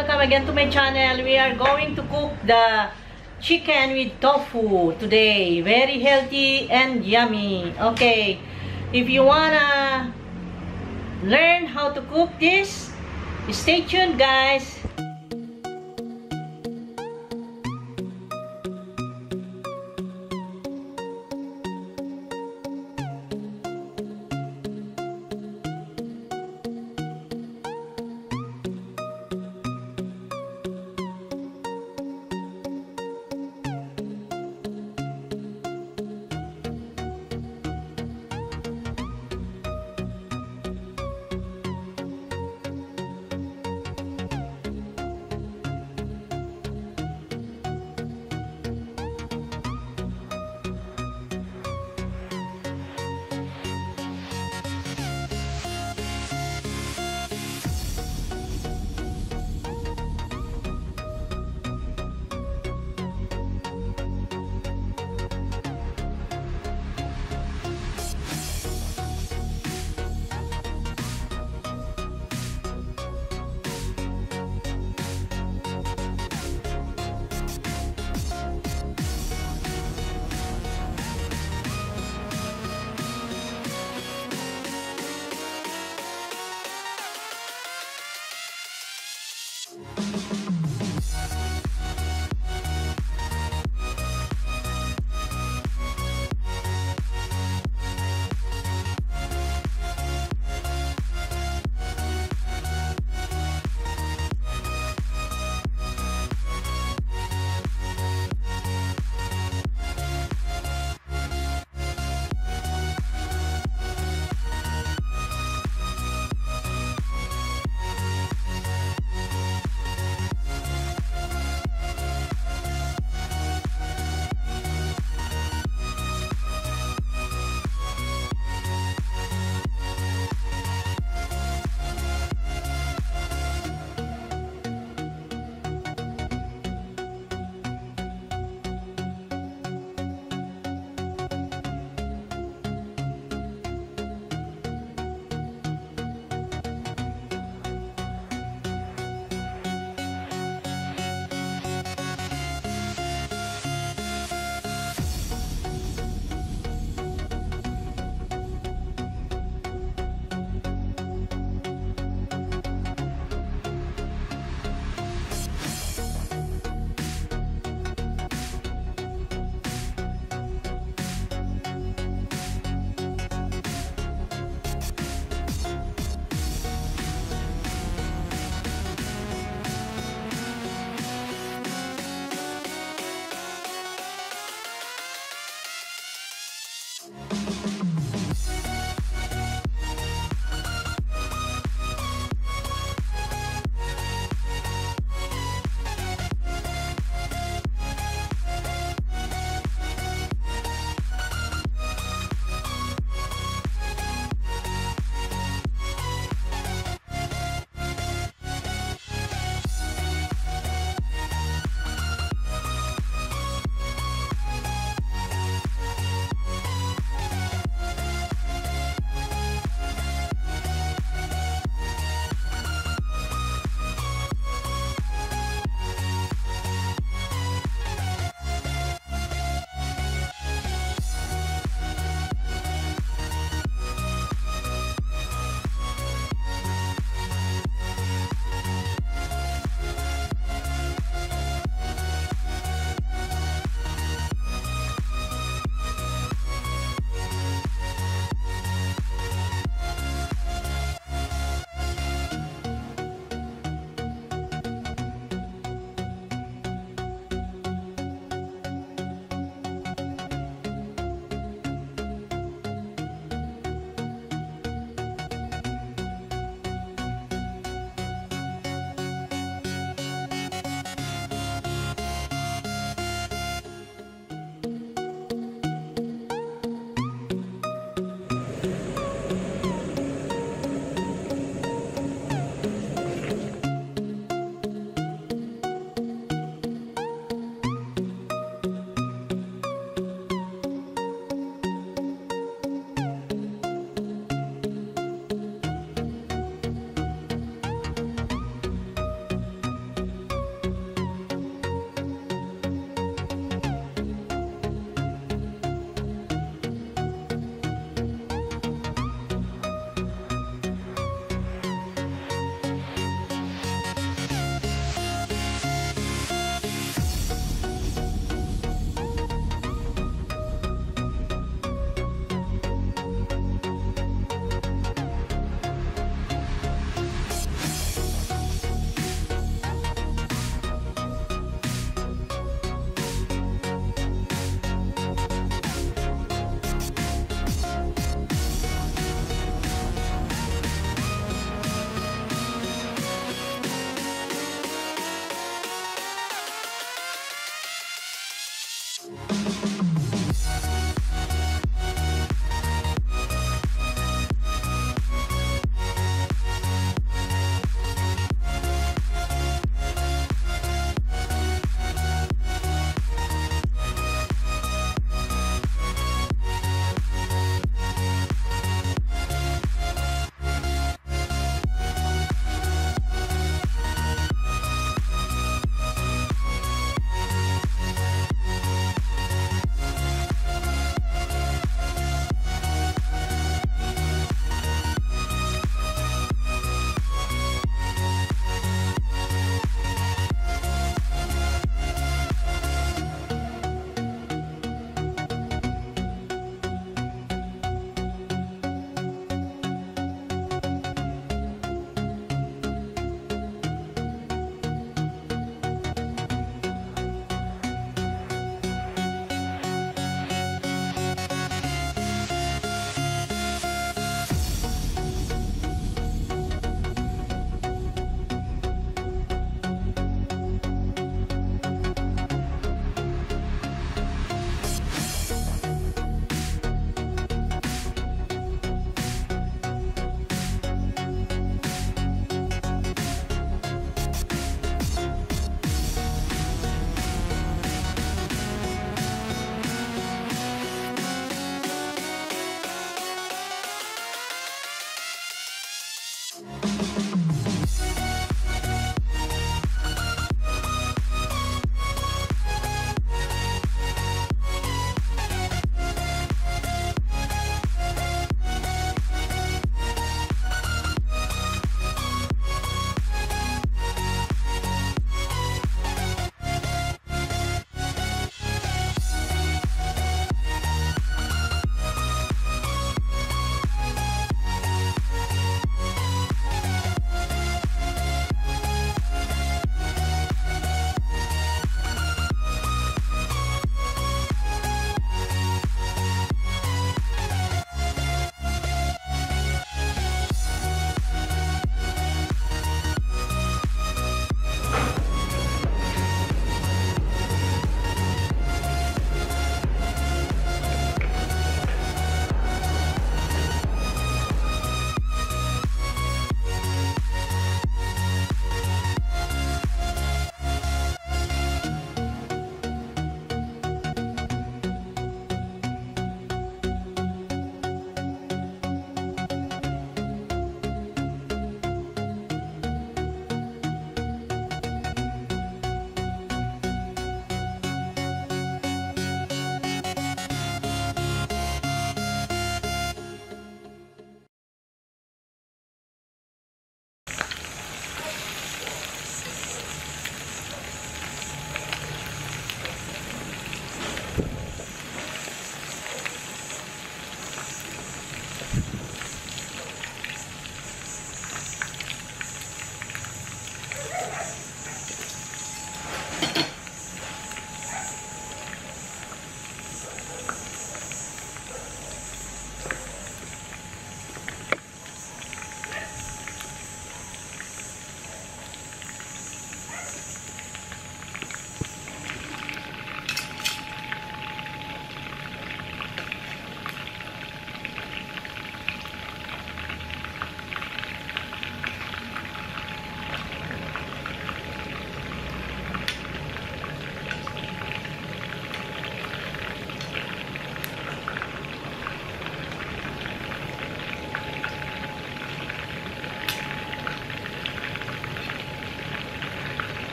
Welcome again to my channel. We are going to cook the chicken with tofu today. Very healthy and yummy. Okay, if you wanna learn how to cook this, stay tuned, guys.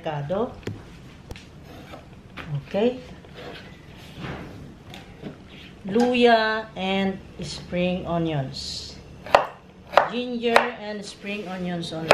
avocado. Okay. Luya and spring onions. Ginger and spring onions only.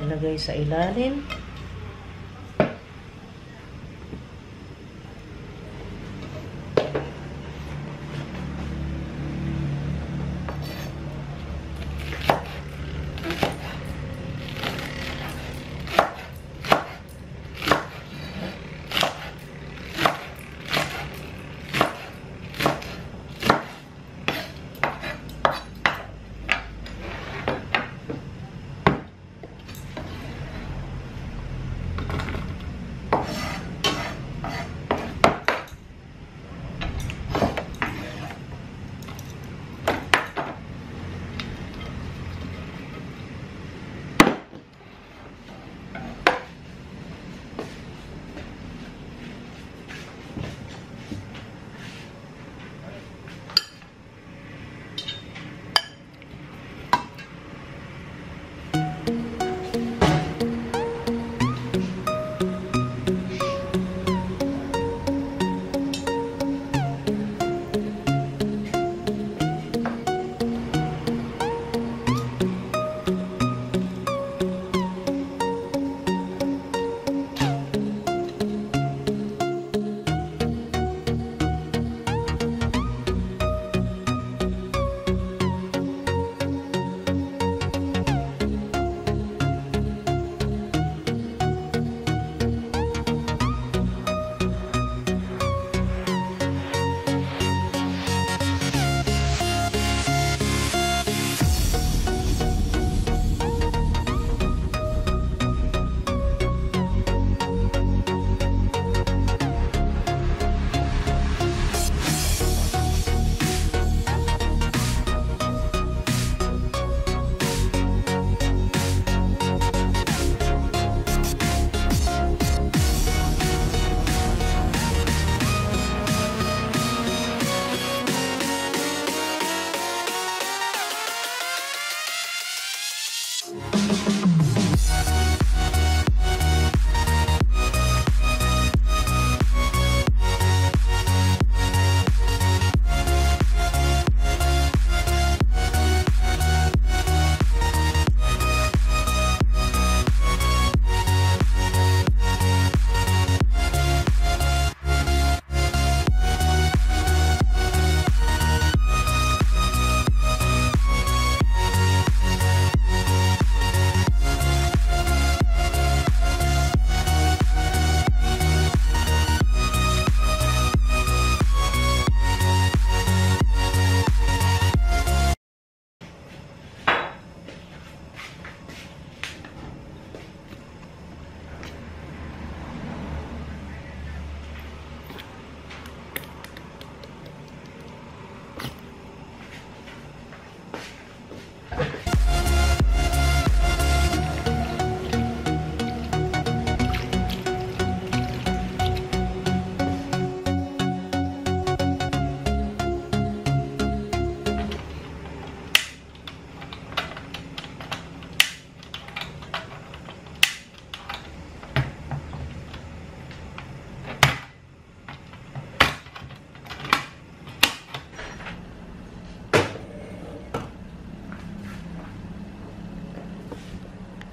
Ilagay sa ilalim.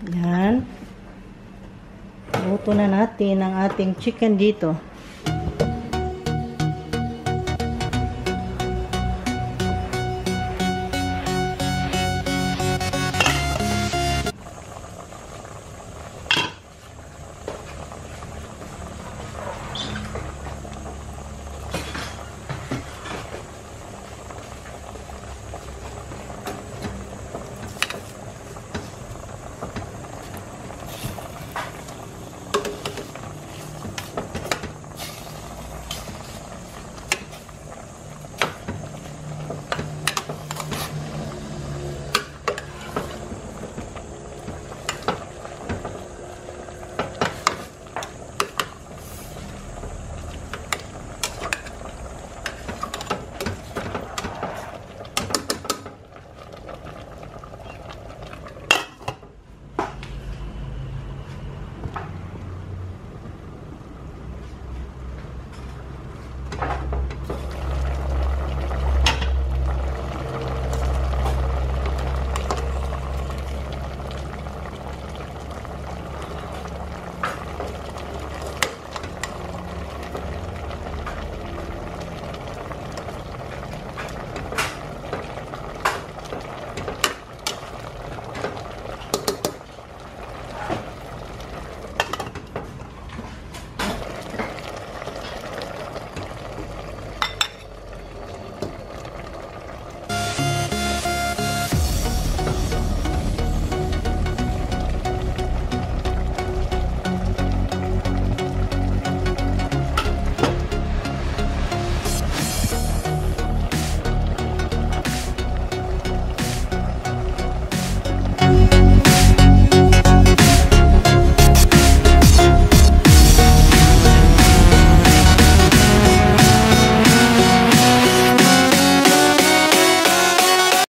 Yan. Luto na natin ang ating chicken dito.